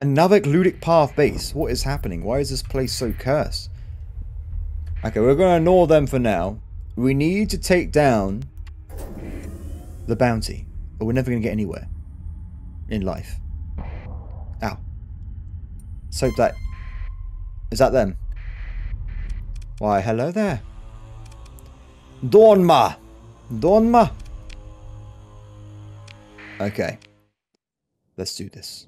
Another Ludic Path base. What is happening? Why is this place so cursed? Okay, we're going to ignore them for now. We need to take down the bounty, or we're never going to get anywhere in life. Ow. Let's hope that... Is that them? Why, hello there. Donma! Donma! Okay. Let's do this.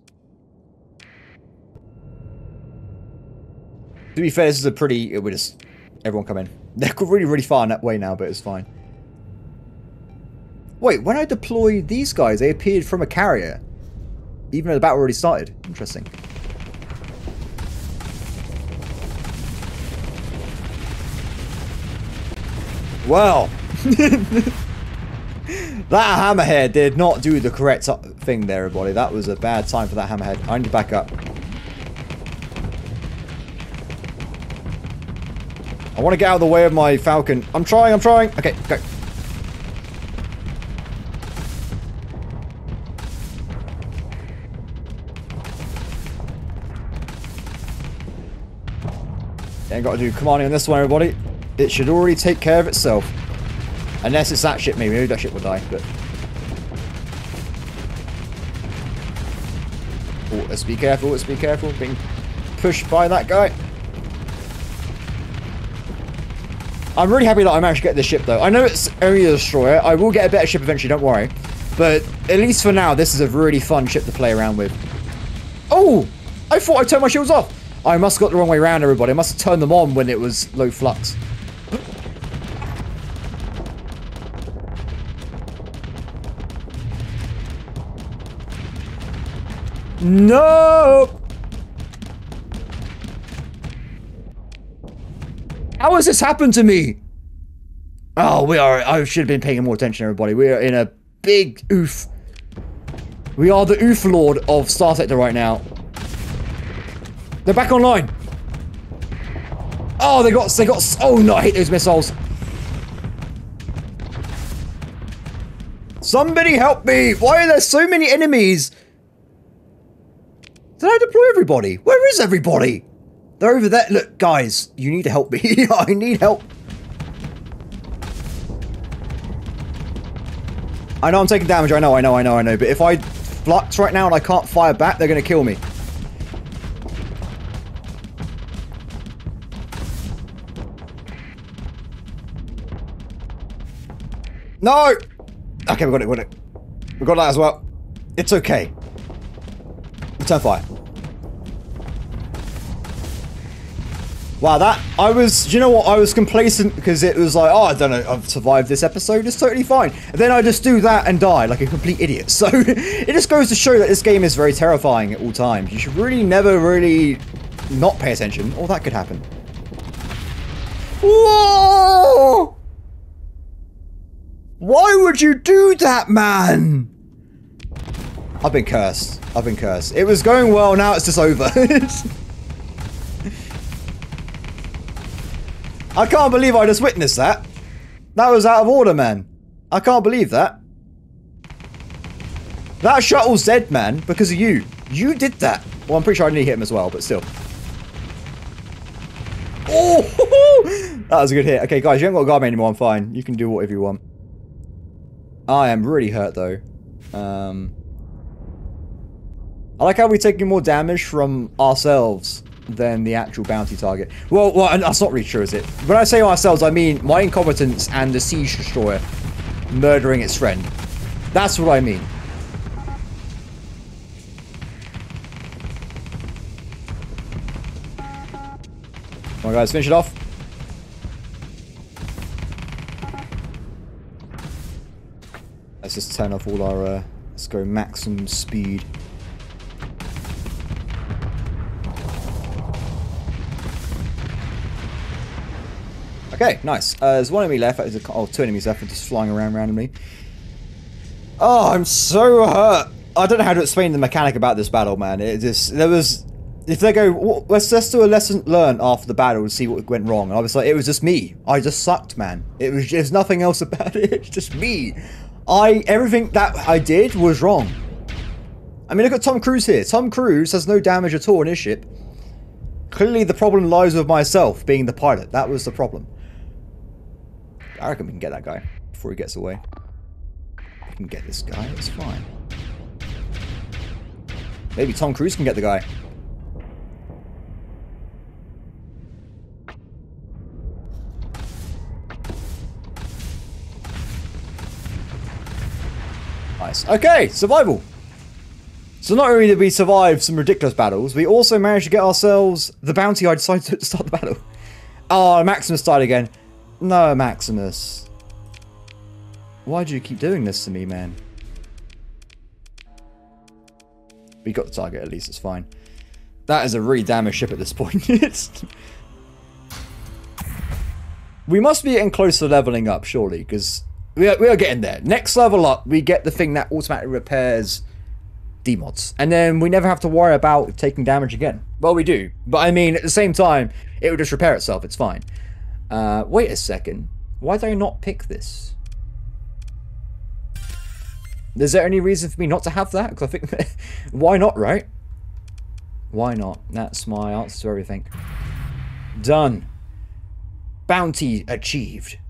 To be fair, this is a pretty... It would just... Everyone come in. They're really, really far in that way now, but it's fine. Wait, when I deployed these guys, they appeared from a carrier. Even though the battle already started. Interesting. Well. That hammerhead did not do the correct thing there, everybody. That was a bad time for that hammerhead. I need to back up. I want to get out of the way of my Falcon. I'm trying, I'm trying. Okay, go. Ain't got to do commanding on this one, everybody. It should already take care of itself. Unless it's that ship, maybe. Maybe that ship will die, but... Oh, let's be careful, let's be careful. Being pushed by that guy. I'm really happy that I managed to get this ship, though. I know it's only a destroyer. I will get a better ship eventually, don't worry. But at least for now, this is a really fun ship to play around with. Oh! I thought I turned my shields off. I must have got the wrong way around, everybody. I must have turned them on when it was low flux. No! How has this happened to me? Oh, we are... I should have been paying more attention, everybody. We are in a big oof. We are the oof lord of Starsector right now. They're back online. Oh, they got... They got... Oh, no, I hate those missiles. Somebody help me. Why are there so many enemies? Did I deploy everybody? Where is everybody? They're over there. Look, guys, you need to help me. I need help. I know I'm taking damage. I know, I know, I know, I know. But if I flux right now and I can't fire back, they're going to kill me. No! Okay, we got it, we got it. We got that as well. It's okay. Return fire. Wow, that... I was... You know what? I was complacent because it was like, oh, I don't know, I've survived this episode. It's totally fine. And then I just do that and die like a complete idiot. So, it just goes to show that this game is very terrifying at all times. You should really never really not pay attention. Or that could happen. Whoa! Why would you do that, man? I've been cursed. I've been cursed. It was going well, now it's just over. I can't believe I just witnessed that. That was out of order, man. I can't believe that. That shuttle's dead, man, because of you. You did that. Well, I'm pretty sure I nearly hit him as well, but still. Oh, that was a good hit. Okay, guys, you haven't got to guard me anymore. I'm fine. You can do whatever you want. I am really hurt, though. Um... I like how we're taking more damage from ourselves than the actual bounty target. Well, well, that's not really true, is it? When I say ourselves, I mean my incompetence and the siege destroyer murdering its friend. That's what I mean. Come on, guys, finish it off. Let's just turn off all our... Uh, let's go maximum speed. Okay, nice. Uh, there's one enemy left. There's a, oh, two enemies left. They're just flying around randomly. Oh, I'm so hurt. I don't know how to explain the mechanic about this battle, man. It just... There was... If they go... Let's, let's do a lesson learned after the battle and see what went wrong. And I was like, it was just me. I just sucked, man. It was just nothing else about it. It's just me. I... Everything that I did was wrong. I mean, look at Tom Cruise here. Tom Cruise has no damage at all in his ship. Clearly, the problem lies with myself being the pilot. That was the problem. I reckon we can get that guy before he gets away. We can get this guy, it's fine. Maybe Tom Cruise can get the guy. Nice. Okay, survival. So not only did we survive some ridiculous battles, we also managed to get ourselves the bounty I decided to start the battle. Oh, Maximus died again. No, Maximus. Why do you keep doing this to me, man? We got the target, at least. It's fine. That is a really damaged ship at this point. We must be getting close to leveling up, surely, because we are, we are getting there. Next level up, we get the thing that automatically repairs demods. And then we never have to worry about taking damage again. Well, we do. But, I mean, at the same time, it will just repair itself. It's fine. Uh, wait a second. Why did I not pick this? Is there any reason for me not to have that? Because I think... Why not, right? Why not? That's my answer to everything. Done. Bounty achieved.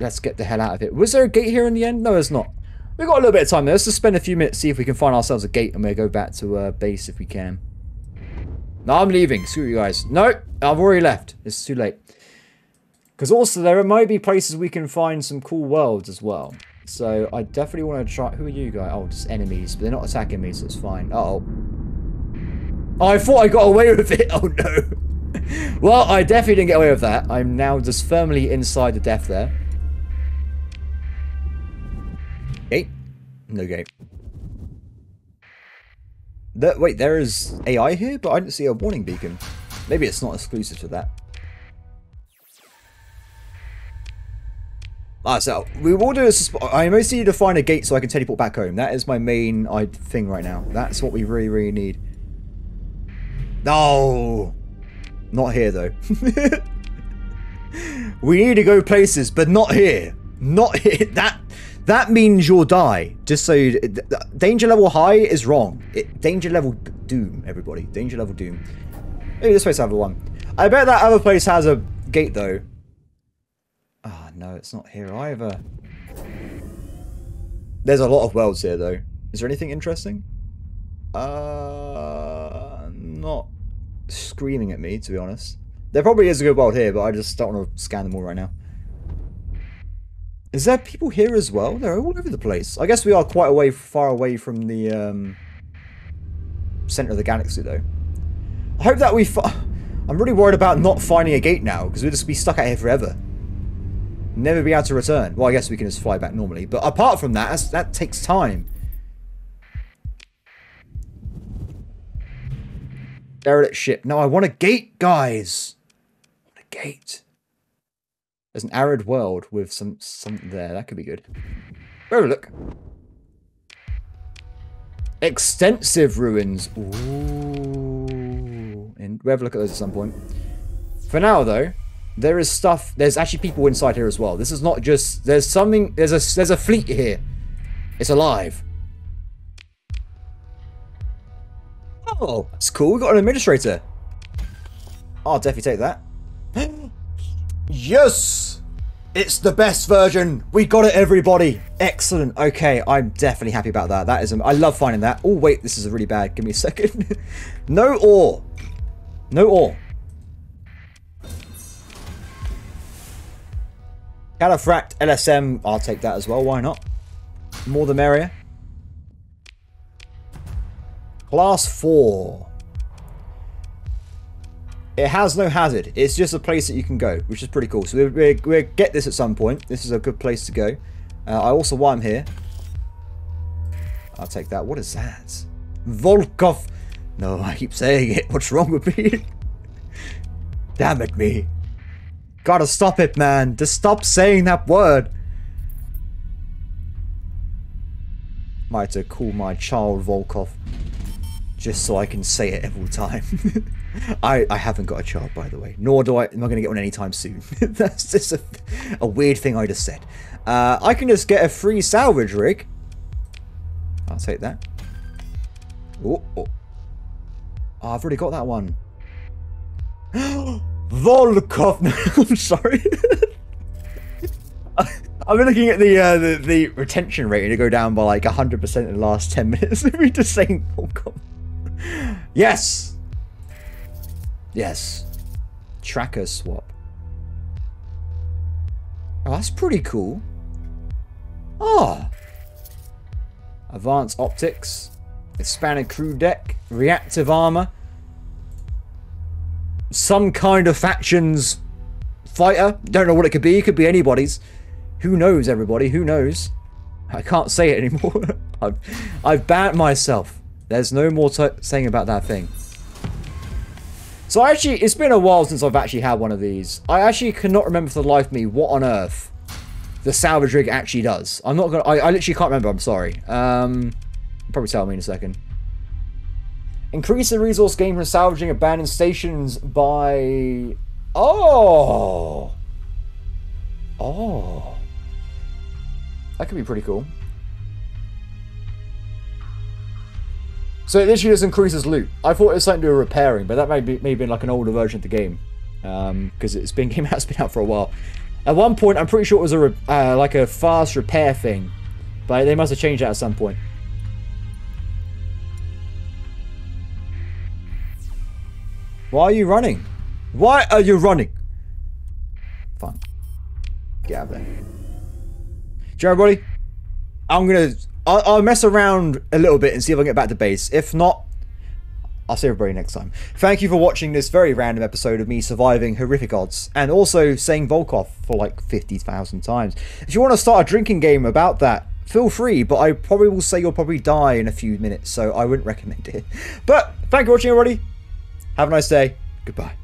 Let's get the hell out of it. Was there a gate here in the end? No, there's not. We've got a little bit of time there. Let's just spend a few minutes, see if we can find ourselves a gate, and we'll go back to uh, base if we can. No, I'm leaving. Screw you guys. Nope, I've already left. It's too late. Because also there might be places we can find some cool worlds as well. So I definitely want to try... Who are you guys? Oh, just enemies. But they're not attacking me, so it's fine. Uh-oh. Oh, I thought I got away with it. Oh, no. Well, I definitely didn't get away with that. I'm now just firmly inside the death there. Gate? No gate. There, wait, there is A I here? But I didn't see a warning beacon. Maybe it's not exclusive to that. Alright, so we will do a... I mostly need to find a gate so I can teleport back home. That is my main I, thing right now. That's what we really, really need. No! Not here, though. We need to go places, but not here. Not here. That that means you'll die. Just so you... Danger level high is wrong. It, danger level doom, everybody. Danger level doom. Maybe this place has one. I bet that other place has a gate, though. No, it's not here either. There's a lot of worlds here, though. Is there anything interesting? Uh, not screaming at me, to be honest. There probably is a good world here, but I just don't want to scan them all right now. Is there people here as well? They're all over the place. I guess we are quite away, far away from the um, center of the galaxy, though. I hope that we... I'm really worried about not finding a gate now, because we'll just be stuck out here forever. Never be able to return. Well, I guess we can just fly back normally. But apart from that, that's, that takes time. Derelict ship. No, I want a gate, guys. I want a gate. There's an arid world with some something there. That could be good. Oh, look. Extensive ruins. Ooh. And we'll have a look at those at some point. For now, though... There is stuff. There's actually people inside here as well. This is not just. There's something. There's a. There's a fleet here. It's alive. Oh, that's cool. We got an administrator. I'll definitely take that. Yes, it's the best version. We got it, everybody. Excellent. Okay, I'm definitely happy about that. That is. I love finding that. Oh wait, this is really bad. Give me a second. No ore. No ore. Cataphract, L S M, I'll take that as well, why not? More the merrier. Class four. It has no hazard, it's just a place that you can go, which is pretty cool. So we'll, we'll, we'll get this at some point, this is a good place to go. Uh, I also, while I'm here, I'll take that. What is that? Volkov. No, I keep saying it, what's wrong with me? Damn it, me. Gotta stop it, man. Just stop saying that word. Might have to call my child Volkov. Just so I can say it every time. I, I haven't got a child, by the way. Nor do I... I'm not going to get one anytime soon. That's just a, a weird thing I just said. Uh, I can just get a free salvage rig. I'll take that. Oh, oh. Oh, I've already got that one. Volkov, no, I'm sorry. I've been looking at the, uh, the the retention rate to go down by like one hundred percent in the last ten minutes. We're just saying Volkov. Yes. Yes. Tracker swap. Oh, that's pretty cool. Ah. Advanced optics. Expanded crew deck. Reactive armor. Some kind of faction's fighter. Don't know what it could be. It could be anybody's. Who knows, everybody? Who knows? I can't say it anymore. I've, I've banned myself. There's no more saying about that thing. So actually, it's been a while since I've actually had one of these. I actually cannot remember for the life of me what on earth the salvage rig actually does. I'm not gonna... I, I literally can't remember. I'm sorry. Um, you'll probably tell me in a second. Increase the resource gain from salvaging abandoned stations by... Oh! Oh. That could be pretty cool. So it literally just increases loot. I thought it was something to do with repairing, but that may be maybe like an older version of the game. Um, because it's been game that's been out for a while. At one point, I'm pretty sure it was a uh, like a fast repair thing. But they must have changed that at some point. Why are you running? Why are you running? Fine. gather. Joe, buddy, I'm gonna I'll, I'll mess around a little bit and see if I can get back to base. If not, I'll see everybody next time. Thank you for watching this very random episode of me surviving horrific odds and also saying Volkov for like fifty thousand times. If you want to start a drinking game about that, feel free, but I probably will say you'll probably die in a few minutes, so I wouldn't recommend it. But thank you for watching, everybody. Have a nice day. Goodbye.